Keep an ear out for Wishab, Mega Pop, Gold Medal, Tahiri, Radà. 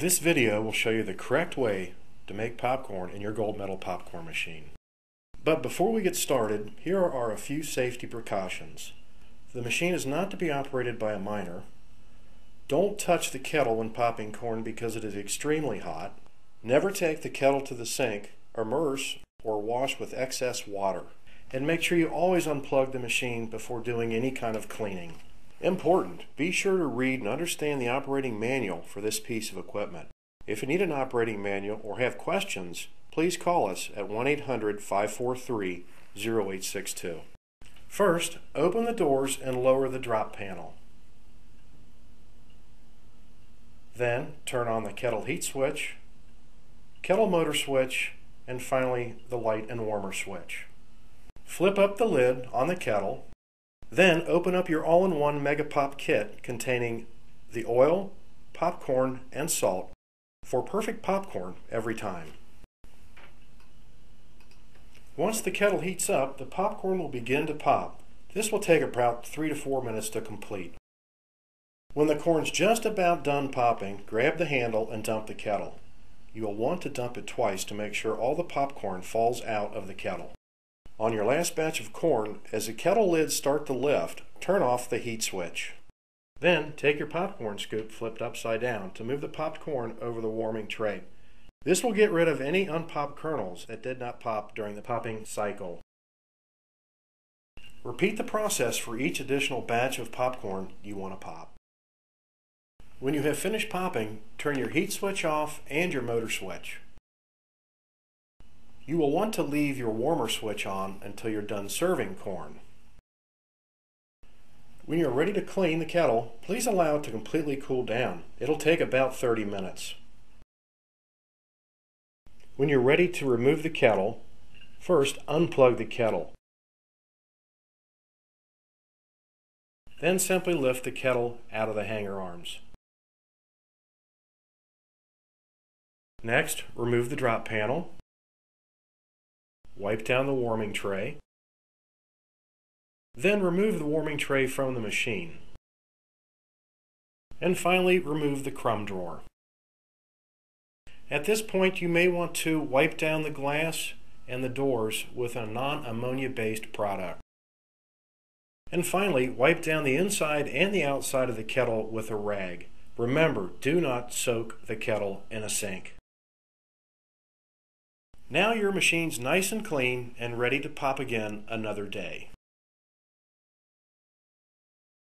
This video will show you the correct way to make popcorn in your Gold Medal popcorn machine. But before we get started, here are a few safety precautions. The machine is not to be operated by a minor. Don't touch the kettle when popping corn because it is extremely hot. Never take the kettle to the sink, immerse, or wash with excess water. And make sure you always unplug the machine before doing any kind of cleaning. Important, be sure to read and understand the operating manual for this piece of equipment. If you need an operating manual or have questions, please call us at 1-800-543-0862. First, open the doors and lower the drop panel. Then, turn on the kettle heat switch, kettle motor switch, and finally the light and warmer switch. Flip up the lid on the kettle. Then open up your all-in-one Mega Pop kit containing the oil, popcorn, and salt for perfect popcorn every time. Once the kettle heats up, the popcorn will begin to pop. This will take about 3 to 4 minutes to complete. When the corn's just about done popping, grab the handle and dump the kettle. You will want to dump it twice to make sure all the popcorn falls out of the kettle. On your last batch of corn, as the kettle lids start to lift, turn off the heat switch. Then take your popcorn scoop flipped upside down to move the popped corn over the warming tray. This will get rid of any unpopped kernels that did not pop during the popping cycle. Repeat the process for each additional batch of popcorn you want to pop. When you have finished popping, turn your heat switch off and your motor switch. You will want to leave your warmer switch on until you're done serving corn. When you're ready to clean the kettle, please allow it to completely cool down. It'll take about 30 minutes. When you're ready to remove the kettle, first unplug the kettle. Then simply lift the kettle out of the hanger arms. Next, remove the drop panel. Wipe down the warming tray. Then remove the warming tray from the machine. And finally, remove the crumb drawer. At this point, you may want to wipe down the glass and the doors with a non-ammonia-based product. And finally, wipe down the inside and the outside of the kettle with a rag. Remember, do not soak the kettle in a sink. Now your machine's nice and clean and ready to pop again another day.